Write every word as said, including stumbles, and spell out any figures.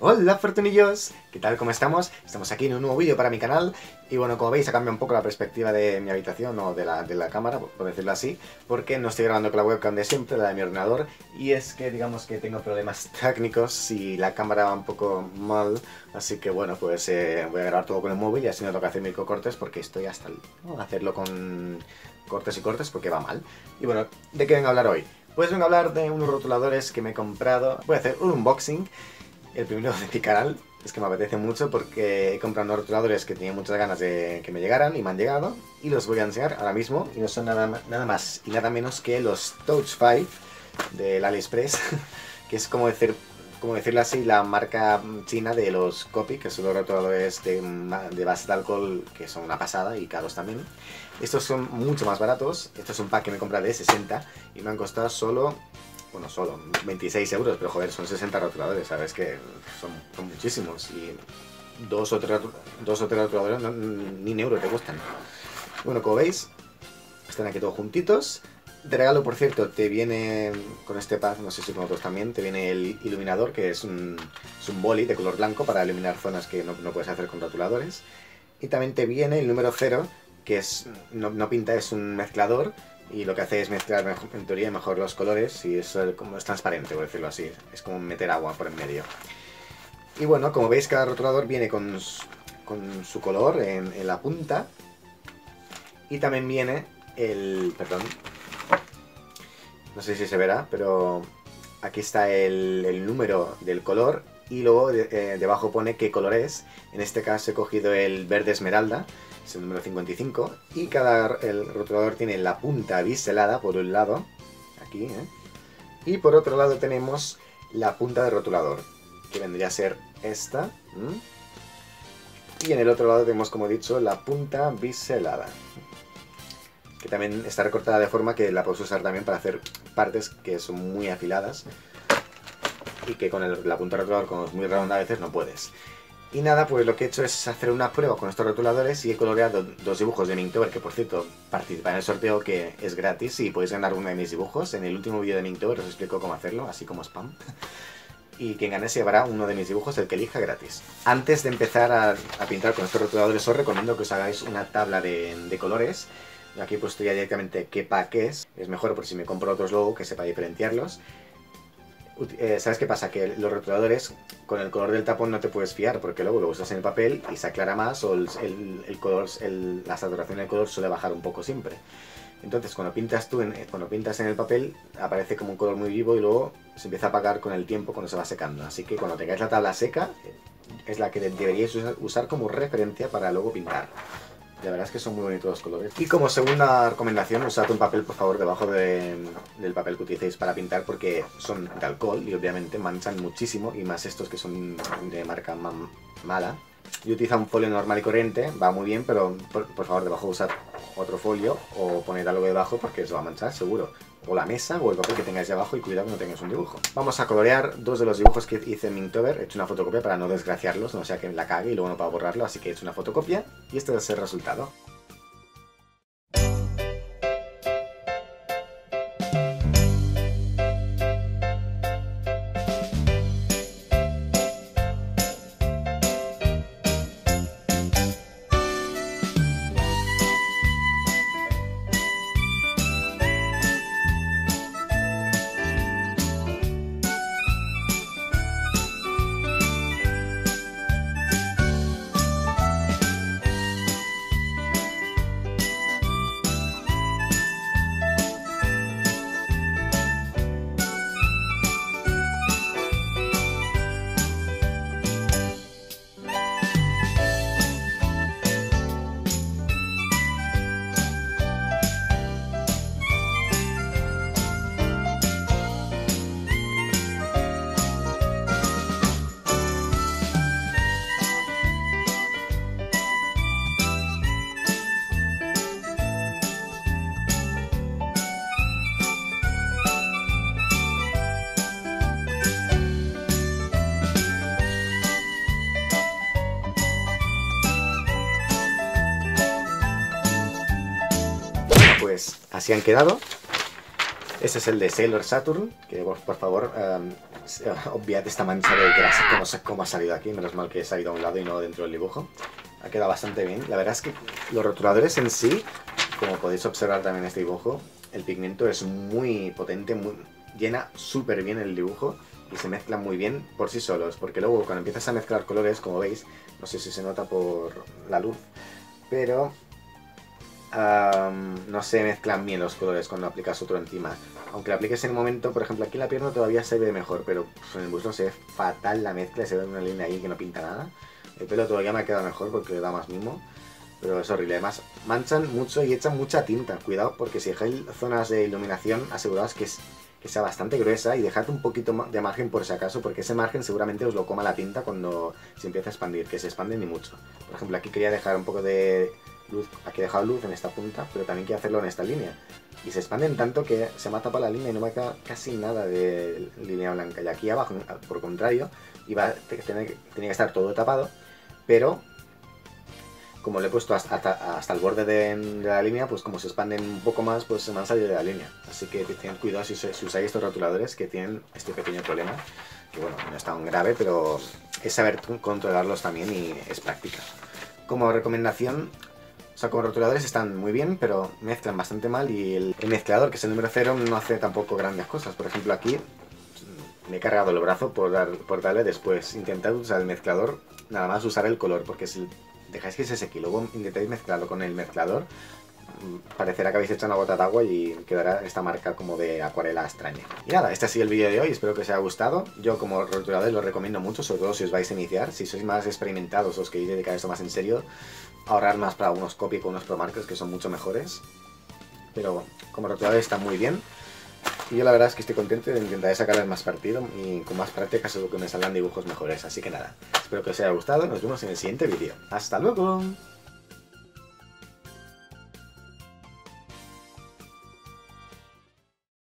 Hola Fortunillos, ¿qué tal? ¿Cómo estamos? Estamos aquí en un nuevo vídeo para mi canal y bueno, como veis ha cambiado un poco la perspectiva de mi habitación o de la, de la cámara, por decirlo así, porque no estoy grabando con la webcam de siempre, la de mi ordenador, y es que digamos que tengo problemas técnicos y la cámara va un poco mal, así que bueno, pues eh, voy a grabar todo con el móvil y así no tengo que hacer microcortes porque estoy hasta el... ¿no? hacerlo con cortes y cortes porque va mal. Y bueno, ¿de qué vengo a hablar hoy? Pues vengo a hablar de unos rotuladores que me he comprado. Voy a hacer un unboxing. El primero de mi canal, es que me apetece mucho porque he comprado unos rotuladores que tenía muchas ganas de que me llegaran y me han llegado y los voy a enseñar ahora mismo. Y no son nada, nada más y nada menos que los Touchfive del Aliexpress, que es como, decir, como decirlo así, la marca china de los Copic, que son los rotuladores de, de base de alcohol que son una pasada y caros también. Estos son mucho más baratos. Esto es un pack que me compré de sesenta y me han costado solo... Bueno, solo veintiséis euros, pero joder, son sesenta rotuladores, ¿sabes? Que son, son muchísimos y dos o tres, dos o tres rotuladores no, ni un euro te cuestan. Bueno, como veis, están aquí todos juntitos. De regalo, por cierto, te viene con este pack, no sé si con otros también, te viene el iluminador, que es un, es un boli de color blanco para iluminar zonas que no, no puedes hacer con rotuladores. Y también te viene el número cero, que es no, no pinta, es un mezclador. Y lo que hace es mezclar mejor, en teoría mejor los colores, y es, como es transparente, por decirlo así. Es como meter agua por en medio. Y bueno, como veis, cada rotulador viene con su, con su color en, en la punta. Y también viene el... Perdón. No sé si se verá, pero aquí está el, el número del color. Y luego de, eh, debajo pone qué color es. En este caso he cogido el verde esmeralda. Es el número cincuenta y cinco, y cada el rotulador tiene la punta biselada por un lado, aquí, ¿eh? Y por otro lado tenemos la punta del rotulador, que vendría a ser esta, ¿m? Y en el otro lado tenemos, como he dicho, la punta biselada, que también está recortada de forma que la puedes usar también para hacer partes que son muy afiladas, y que con el, la punta del rotulador, como es muy redonda, a veces no puedes. Y nada, pues lo que he hecho es hacer una prueba con estos rotuladores y he coloreado dos dibujos de Minktober, que por cierto, participa en el sorteo que es gratis y podéis ganar uno de mis dibujos. En el último vídeo de Minktober os explico cómo hacerlo, así como spam. Y quien gane se llevará uno de mis dibujos, el que elija, gratis. Antes de empezar a, a pintar con estos rotuladores os recomiendo que os hagáis una tabla de, de colores. Aquí he puesto ya directamente qué pack es. Es mejor por si me compro otros luego que sepa diferenciarlos. Eh, ¿Sabes qué pasa? Que los rotuladores con el color del tapón no te puedes fiar porque luego lo usas en el papel y se aclara más o el, el, el color, el, la saturación del color suele bajar un poco siempre. Entonces cuando pintas tú, en, cuando pintas en el papel aparece como un color muy vivo y luego se empieza a apagar con el tiempo cuando se va secando. Así que cuando tengáis la tabla seca es la que deberíais usar como referencia para luego pintar. La verdad es que son muy bonitos los colores. Y como segunda recomendación, usad un papel, por favor, debajo de, del papel que utilicéis para pintar, porque son de alcohol y obviamente manchan muchísimo, y más estos que son de marca mala. Yo utilizo un folio normal y corriente, va muy bien, pero por, por favor, debajo usad otro folio o poned algo debajo porque os va a manchar, seguro. O la mesa o el papel que tengáis debajo, y cuidado que no tengáis un dibujo. Vamos a colorear dos de los dibujos que hice en Minktober. He hecho una fotocopia para no desgraciarlos, no sea que la cague y luego no pueda borrarlo, así que he hecho una fotocopia y este es el resultado. Así han quedado. Este es el de Sailor Saturn, que por, por favor, um, obviad esta mancha de grasa que no sé cómo ha salido aquí, menos mal que ha salido a un lado y no dentro del dibujo. Ha quedado bastante bien. La verdad es que los rotuladores en sí, como podéis observar también en este dibujo, el pigmento es muy potente, muy, llena súper bien el dibujo y se mezclan muy bien por sí solos, porque luego cuando empiezas a mezclar colores, como veis, no sé si se nota por la luz, pero um, no se mezclan bien los colores cuando aplicas otro encima. Aunque lo apliques en el momento, por ejemplo aquí en la pierna todavía se ve mejor, pero pues, en el busto se ve fatal la mezcla, se ve una línea ahí que no pinta nada. El pelo todavía me ha quedado mejor porque le da más mimo, pero es horrible. Además manchan mucho y echan mucha tinta. Cuidado, porque si dejáis zonas de iluminación, aseguraos que, es, que sea bastante gruesa y dejad un poquito de margen por si acaso, porque ese margen seguramente os lo coma la tinta cuando se empieza a expandir, que se expande ni mucho. Por ejemplo, aquí quería dejar un poco de luz, aquí he dejado luz en esta punta, pero también quiero hacerlo en esta línea. Y se expanden tanto que se me ha tapado la línea y no me ha quedado casi nada de línea blanca. Y aquí abajo, por contrario, iba a tener, tenía que estar todo tapado, pero como le he puesto hasta, hasta, hasta el borde de, de la línea, pues como se expanden un poco más, pues se me han salido de la línea. Así que tened cuidado si, si usáis estos rotuladores, que tienen este pequeño problema, que bueno, no es tan grave, pero es saber controlarlos también y es práctica. Como recomendación, o sea, como rotuladores están muy bien, pero mezclan bastante mal, y el, el mezclador, que es el número cero, no hace tampoco grandes cosas. Por ejemplo, aquí me he cargado el brazo por, dar, por darle después. Intentad usar el mezclador, nada más usar el color, porque si dejáis que se seque y luego intentáis mezclarlo con el mezclador, parecerá que habéis hecho una gota de agua y quedará esta marca como de acuarela extraña. Y nada, este ha sido el vídeo de hoy, espero que os haya gustado. Yo como rotulador lo recomiendo mucho, sobre todo si os vais a iniciar. Si sois más experimentados, os queréis dedicar a esto más en serio, ahorrar más para unos Copic o unos Promarkers, que son mucho mejores. Pero como rotulador está muy bien. Y yo la verdad es que estoy contento y intentaré sacarles más partido, y con más práctica seguro que me salgan dibujos mejores. Así que nada, espero que os haya gustado, nos vemos en el siguiente vídeo. ¡Hasta luego!